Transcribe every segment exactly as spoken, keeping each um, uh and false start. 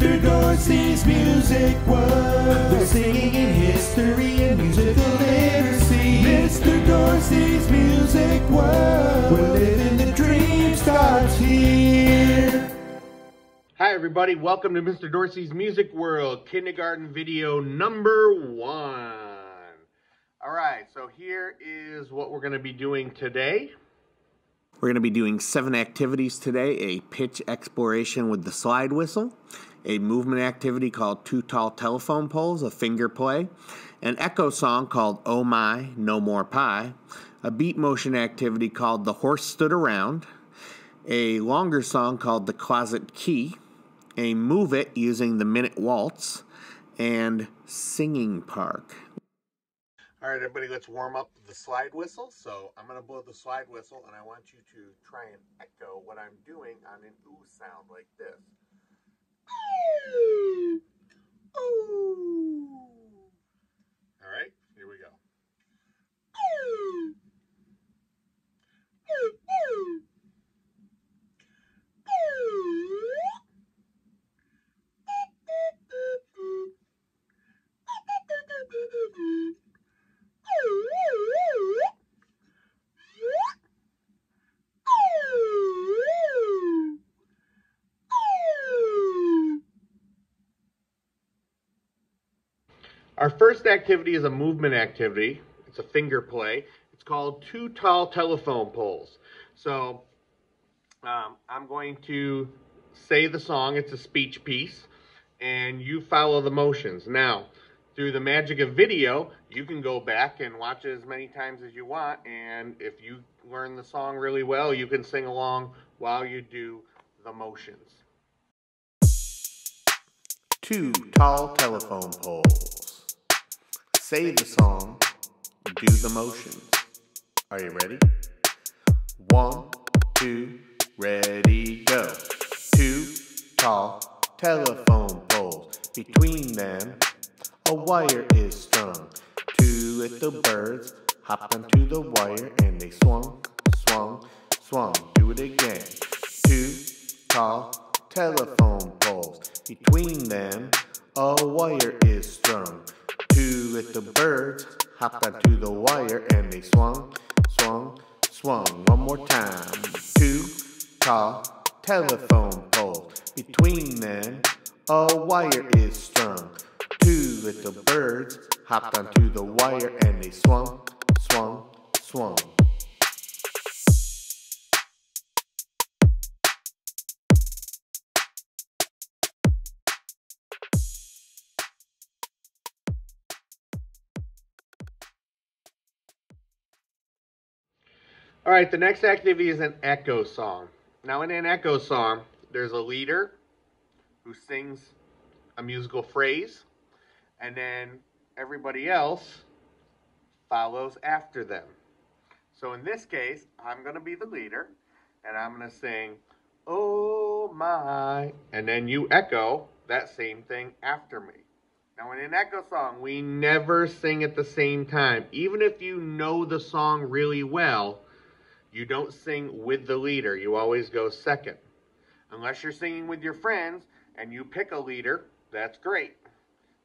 Mister Dorsey's Music World. We're singing history and musical literacy. Mister Dorsey's Music World. We're living the dream, starts here. Hi everybody, welcome to Mister Dorsey's Music World, kindergarten video number one. All right, so here is what we're going to be doing today. We're going to be doing seven activities today: a pitch exploration with the slide whistle, a movement activity called Two Tall Telephone Poles, a finger play, an echo song called Oh My, No More Pie, a beat motion activity called The Horse Stood Around, a longer song called The Closet Key, a move it using the Minute Waltz, and singing park. All right, everybody, let's warm up the slide whistle. So I'm going to blow the slide whistle, and I want you to try and echo what I'm doing on an ooh sound like this. Ooh. Ooh. All right, here we go. Ooh. Ooh. Our first activity is a movement activity. It's a finger play. It's called Two Tall Telephone Poles. So um, I'm going to say the song. It's a speech piece, and you follow the motions. Now, through the magic of video, you can go back and watch it as many times as you want, and if you learn the song really well, you can sing along while you do the motions. Two tall telephone poles. Say the song, do the motions. Are you ready? One, two, ready, go. Two tall telephone poles. Between them, a wire is strung. Two little birds hopped onto the wire and they swung, swung, swung. Do it again. Two tall telephone poles. Between them, a wire is strung. Two little birds hopped onto the wire and they swung, swung, swung. One more time. Two tall telephone poles. Between them, a wire is strung. Two little birds hopped onto the wire and they swung, swung, swung. All right, the next activity is an echo song. Now, in an echo song, there's a leader who sings a musical phrase, and then everybody else follows after them. So in this case, I'm going to be the leader, and I'm going to sing, "Oh my," and then you echo that same thing after me. Now, in an echo song, we never sing at the same time. Even if you know the song really well, you don't sing with the leader. You always go second. Unless you're singing with your friends and you pick a leader, that's great.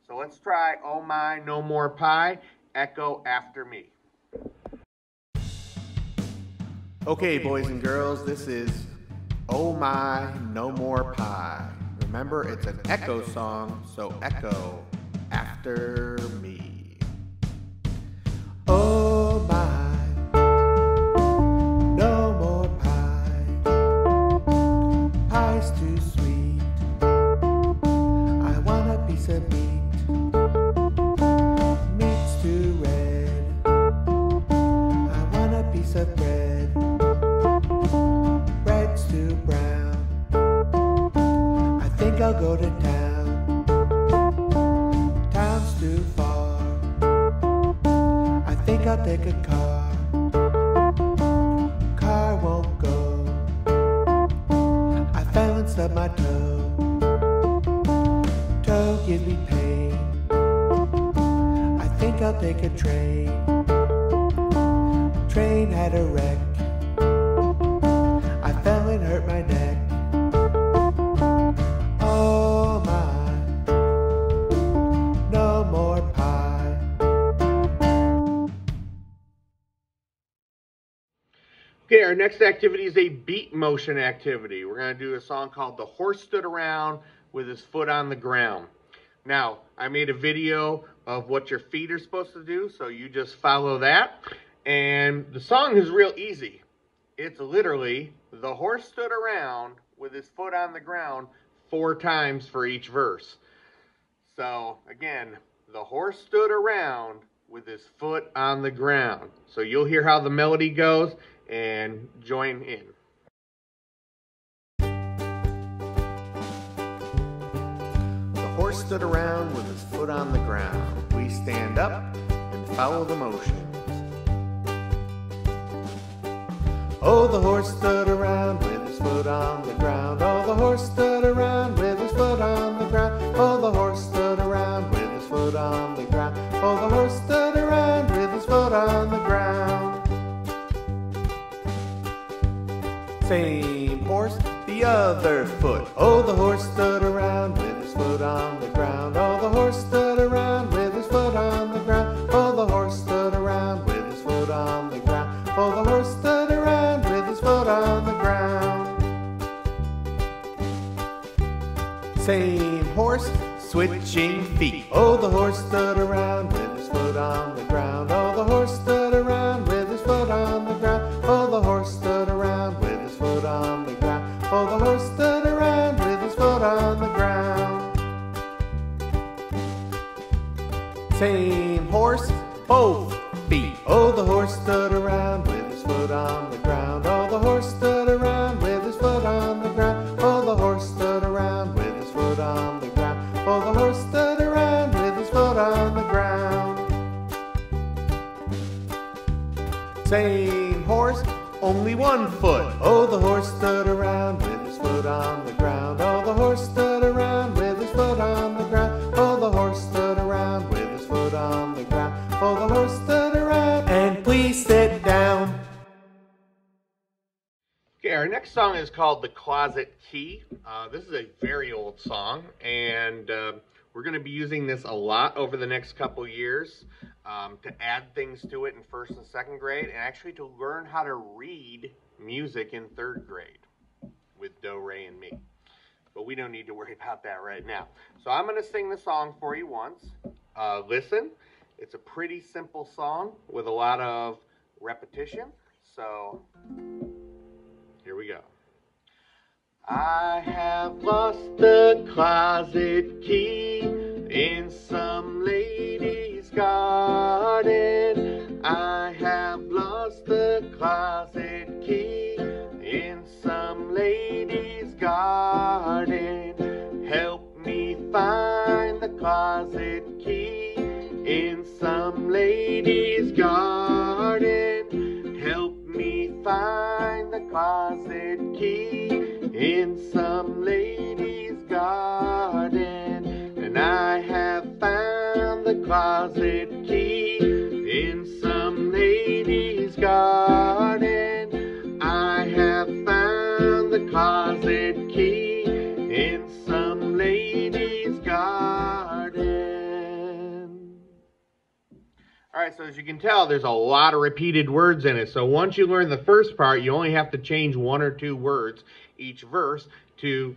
So let's try Oh My, No More Pie. Echo after me. Okay, boys and girls, this is Oh My, No More Pie. Remember, it's an echo song, so echo after me. Oh my. Too sweet. I want a piece of meat. Meat's too red. I want a piece of bread. Bread's too brown. I think I'll go to town. Town's too far. I think I'll take a car. Of my toe, toe gives me pain. I think I'll take a train. Train had a wreck. I fell and hurt my neck. Oh my. our next activity is a beat motion activity. We're going to do a song called The Horse Stood Around with His Foot on the Ground. Now, I made a video of what your feet are supposed to do, so you just follow that. And the song is real easy. It's literally, the horse stood around with his foot on the ground four times for each verse. So, again, the horse stood around with his foot on the ground. So you'll hear how the melody goes and join in. The horse stood around with his foot on the ground. We stand up and follow the motion. Oh, the horse stood around with his foot on the ground. Oh, the horse stood around with his foot on the ground. Oh, the horse stood around with his foot on the ground. Oh, the horse stood around with his foot on the ground. Same horse, the other foot. Oh, the horse stood around with his foot on the ground. Oh, the horse stood around with his foot on the ground. Oh, the horse stood around with his foot on the ground. Oh, the horse stood on the ground. Same horse, switching feet. Oh, the horse stood around with his foot on the ground. Oh, the horse stood around with his foot on the ground. Oh, the horse stood around with his foot on the ground. Oh, the horse stood around with his foot on the ground. Same horse, both feet. Oh, the horse stood around with his foot on the ground. Oh, the horse stood around with his foot on the ground. Oh, the horse stood around with his foot on the ground. Oh, the horse stood around with his foot on the ground. Same horse, only one foot. Oh, the horse stood around with his foot on the ground. Oh, the horse stood around with his foot on the ground. Oh, the horse stood around with his foot on the ground. Oh, the horse stood around, and please sit down. Okay, our next song is called The Closet Key. Uh, this is a very old song, and uh, we're going to be using this a lot over the next couple years um, to add things to it in first and second grade, and actually to learn how to read music in third grade with Do, Re, and Mi. But we don't need to worry about that right now. So I'm going to sing the song for you once. Uh, listen. It's a pretty simple song with a lot of repetition, so here we go. I have lost the closet key in some lady's garden. I have lost the closet key in some lady's garden. Help me find the closet key in some lady's garden. Help me find the closet key in some lady's garden. And I have found the closet key in some lady's garden. I have found the closet key in some lady's garden. All right, so as you can tell, there's a lot of repeated words in it. So once you learn the first part, you only have to change one or two words each verse to,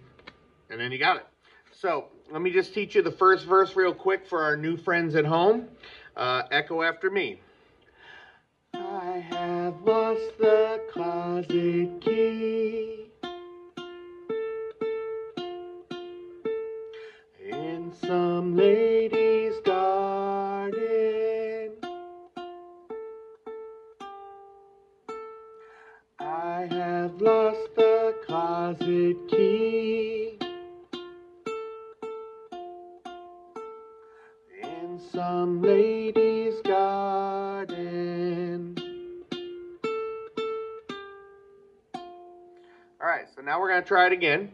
and then you got it. So let me just teach you the first verse real quick for our new friends at home. Uh, echo after me. I have lost the closet key in some lady's garden. I have lost the closet key in some lady's garden. Alright, so now we're going to try it again.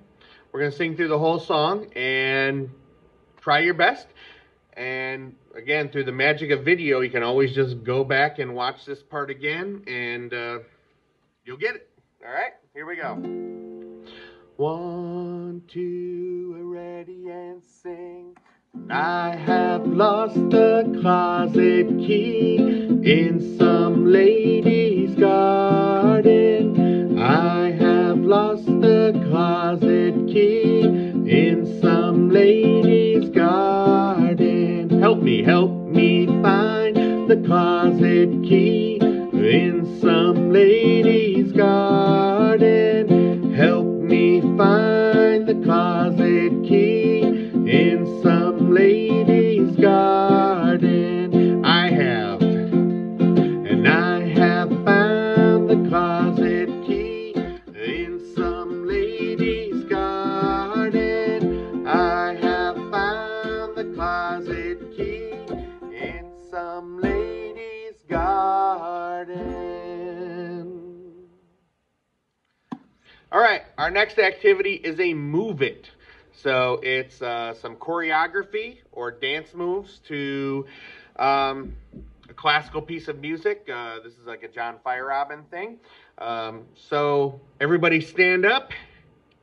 We're going to sing through the whole song and try your best. And again, through the magic of video, you can always just go back and watch this part again and uh, you'll get it. All right, here we go. One, two, ready and sing. I have lost the closet key in some lady's garden. key in some lady's garden. Help me, help me find the closet key in some lady's garden. Help me find the closet key in some lady's garden. I have, and I have found the closet key in some lady's garden. I have found the closet key in some lady's garden. All right, our next activity is a move it. So it's uh, some choreography or dance moves to um, a classical piece of music. Uh, this is like a John Feyerabend thing. Um, so everybody stand up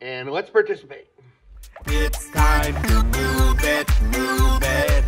and let's participate. It's time to move it, move it.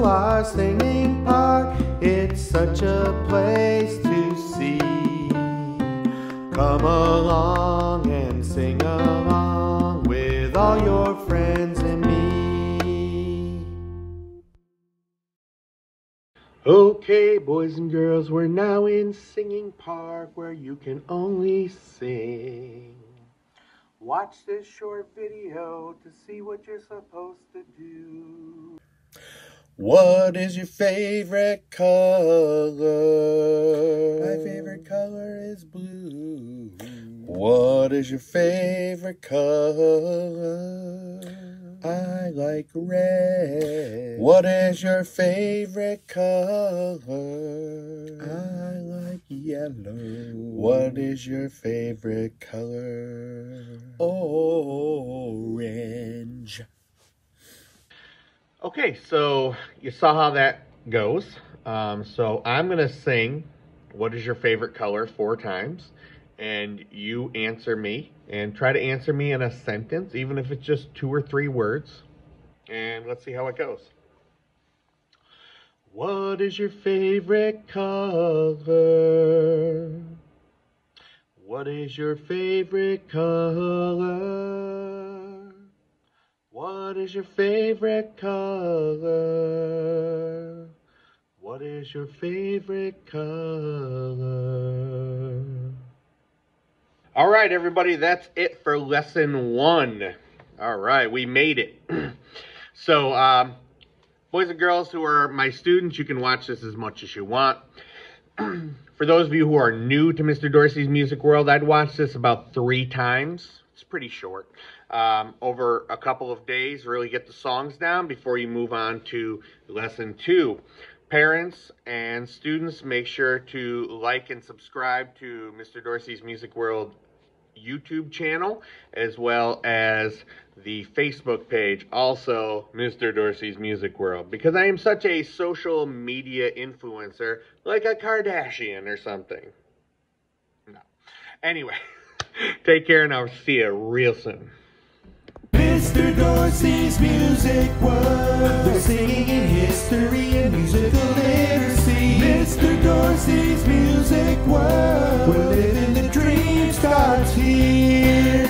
Our singing park, it's such a place to see. Come along and sing along with all your friends and me. Okay, boys and girls, we're now in singing park where you can only sing. Watch this short video to see what you're supposed to do. What is your favorite color? My favorite color is blue. What is your favorite color? I like red. What is your favorite color? I like yellow. What is your favorite color? Orange. Okay, so you saw how that goes. Um, so I'm going to sing, what is your favorite color, four times. And you answer me. And try to answer me in a sentence, even if it's just two or three words. And let's see how it goes. What is your favorite color? What is your favorite color? What is your favorite color? What is your favorite color? All right, everybody, that's it for lesson one. All right, we made it. So, um, boys and girls who are my students, you can watch this as much as you want. For those of you who are new to Mister Dorsey's Music World, I'd watch this about three times. It's pretty short. Um, over a couple of days, really get the songs down before you move on to lesson two. Parents and students, make sure to like and subscribe to Mister Dorsey's Music World YouTube channel, as well as the Facebook page, also Mister Dorsey's Music World, because I am such a social media influencer, like a Kardashian or something. No. Anyway, take care, and I'll see you real soon. Mister Dorsey's Music World. We're singing history and musical literacy. Mister Dorsey's Music World. We're living the dream starts here.